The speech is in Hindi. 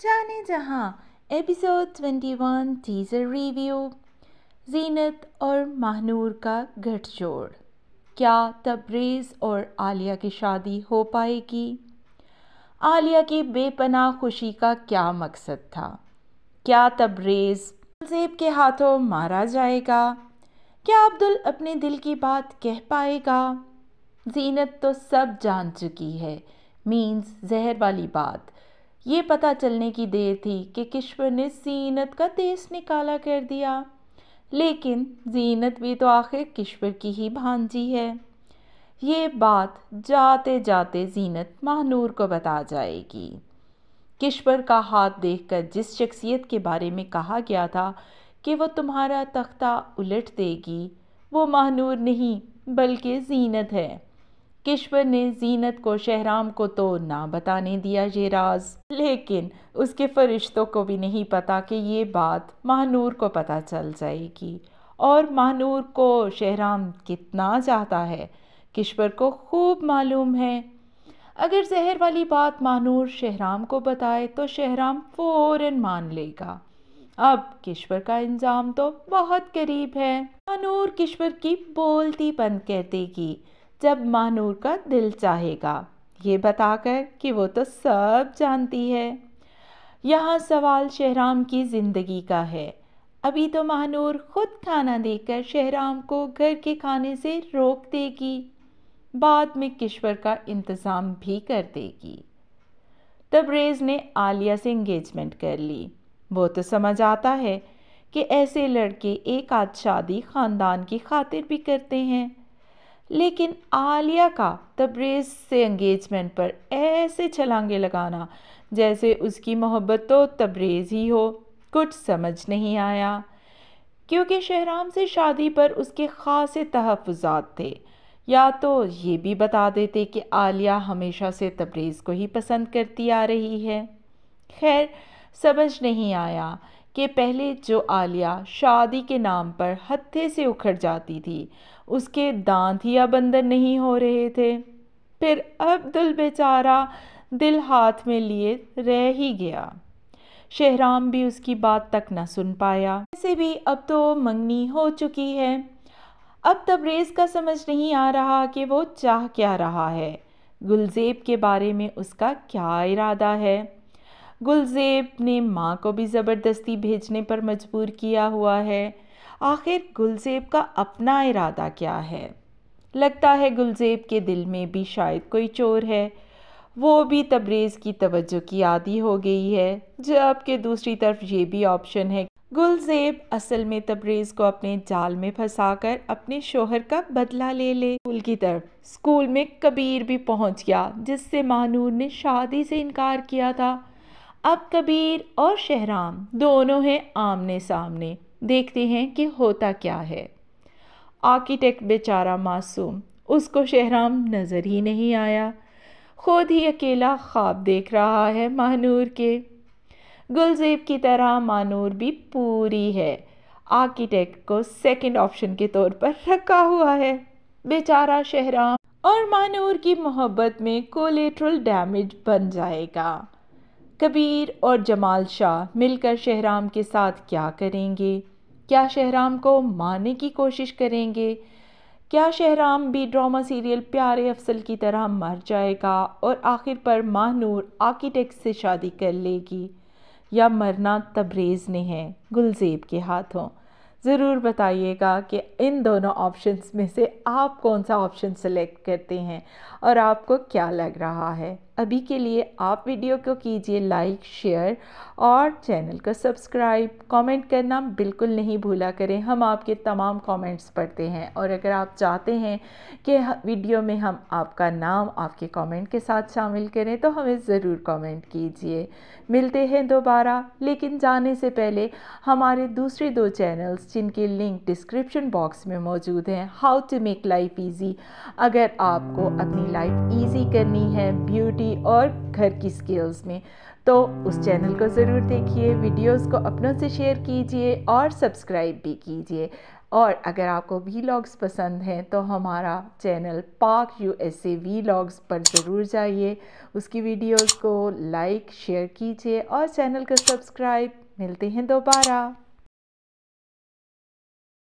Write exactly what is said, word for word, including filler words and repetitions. जाने जहाँ एपिसोड इक्कीस टीजर रिव्यू। जीनत और महानूर का गठजोड़, क्या तबरेज़ और आलिया की शादी हो पाएगी? आलिया की बेपनाह खुशी का क्या मकसद था? क्या तबरेज़ अब्दुलज़ेब के हाथों मारा जाएगा? क्या अब्दुल अपने दिल की बात कह पाएगा? जीनत तो सब जान चुकी है, मीन्स जहर वाली बात। ये पता चलने की देर थी कि किश्वर ने जीनत का देश निकाला कर दिया, लेकिन जीनत भी तो आखिर किश्वर की ही भांजी है। ये बात जाते जाते जीनत महानूर को बता जाएगी। किश्वर का हाथ देखकर जिस शख्सियत के बारे में कहा गया था कि वो तुम्हारा तख्ता उलट देगी, वो महानूर नहीं बल्कि जीनत है। किश्वर ने जीनत को, शहराम को तो ना बताने दिया ये राज, लेकिन उसके फरिश्तों को भी नहीं पता कि ये बात महानूर को पता चल जाएगी। और महानूर को शहराम कितना चाहता है, किश्वर को खूब मालूम है। अगर जहर वाली बात महानूर शहराम को बताए तो शहराम फ़ौरन मान लेगा। अब किश्वर का इंजाम तो बहुत करीब है। महानूर किश्वर की बोलती बंद कर देगी जब महानूर का दिल चाहेगा, ये बताकर कि वो तो सब जानती है। यहाँ सवाल शहराम की ज़िंदगी का है। अभी तो महानूर खुद खाना देकर शहराम को घर के खाने से रोक देगी, बाद में किश्वर का इंतज़ाम भी कर देगी। तबरेज़ ने आलिया से इंगेजमेंट कर ली। वो तो समझ आता है कि ऐसे लड़के एक आध शादी ख़ानदान की खातिर भी करते हैं, लेकिन आलिया का तबरेज़ से एंगेजमेंट पर ऐसे छलांगे लगाना जैसे उसकी मोहब्बत तो तबरेज़ ही हो, कुछ समझ नहीं आया। क्योंकि शहराम से शादी पर उसके ख़ासे तहफ़्फ़ुज़ात थे। या तो ये भी बता देते कि आलिया हमेशा से तबरेज़ को ही पसंद करती आ रही है। खैर, समझ नहीं आया कि पहले जो आलिया शादी के नाम पर हत्थे से उखड़ जाती थी, उसके दांत ही अब अंदर नहीं हो रहे थे। फिर अब्दुल बेचारा दिल हाथ में लिए रह ही गया। शहराम भी उसकी बात तक न सुन पाया। ऐसे भी अब तो मंगनी हो चुकी है। अब तबरेज़ का समझ नहीं आ रहा कि वो चाह क्या रहा है, गुलज़ेब के बारे में उसका क्या इरादा है। गुलज़ेब ने माँ को भी ज़बरदस्ती भेजने पर मजबूर किया हुआ है। आखिर गुलज़ेब का अपना इरादा क्या है? लगता है गुलज़ेब के दिल में भी शायद कोई चोर है। वो भी तबरेज़ की तवज्जो की आदी हो गई है, जबकि दूसरी तरफ ये भी ऑप्शन है गुलज़ेब असल में तबरेज़ को अपने जाल में फंसाकर अपने शोहर का बदला ले ले। स्कूल की तरफ स्कूल में कबीर भी पहुंच गया, जिससे महानूर ने शादी से इनकार किया था। अब कबीर और शहराम दोनों हैं आमने सामने, देखते हैं कि होता क्या है। आर्किटेक्ट बेचारा मासूम, उसको शहराम नज़र ही नहीं आया, खुद ही अकेला ख्वाब देख रहा है महानूर के। गुलज़ेब की तरह महानूर भी पूरी है, आर्किटेक्ट को सेकंड ऑप्शन के तौर पर रखा हुआ है। बेचारा शहराम और महानूर की मोहब्बत में कोलेट्रल डैमेज बन जाएगा। कबीर और जमाल शाह मिलकर शहराम के साथ क्या करेंगे? क्या शहराम को मारने की कोशिश करेंगे? क्या शहराम भी ड्रामा सीरियल प्यारे अफसल की तरह मर जाएगा और आखिर पर महानूर आर्किटेक्ट से शादी कर लेगी? या मरना तबरेज़ ने है गुलज़ेब के हाथों? ज़रूर बताइएगा कि इन दोनों ऑप्शंस में से आप कौन सा ऑप्शन सेलेक्ट करते हैं और आपको क्या लग रहा है। अभी के लिए आप वीडियो को कीजिए लाइक, शेयर और चैनल को सब्सक्राइब। कमेंट करना बिल्कुल नहीं भूला करें, हम आपके तमाम कमेंट्स पढ़ते हैं। और अगर आप चाहते हैं कि वीडियो में हम आपका नाम आपके कमेंट के साथ शामिल करें तो हमें ज़रूर कमेंट कीजिए। मिलते हैं दोबारा, लेकिन जाने से पहले हमारे दूसरे दो चैनल्स जिनके लिंक डिस्क्रिप्शन बॉक्स में मौजूद हैं, how to make life easy, अगर आपको अपनी लाइफ ईजी करनी है ब्यूटी और घर की स्किल्स में, तो उस चैनल को ज़रूर देखिए। वीडियोस को अपनों से शेयर कीजिए और सब्सक्राइब भी कीजिए। और अगर आपको वीलॉग्स पसंद हैं तो हमारा चैनल पाक यूएसए वीलॉग्स पर ज़रूर जाइए, उसकी वीडियोस को लाइक शेयर कीजिए और चैनल को सब्सक्राइब। मिलते हैं दोबारा।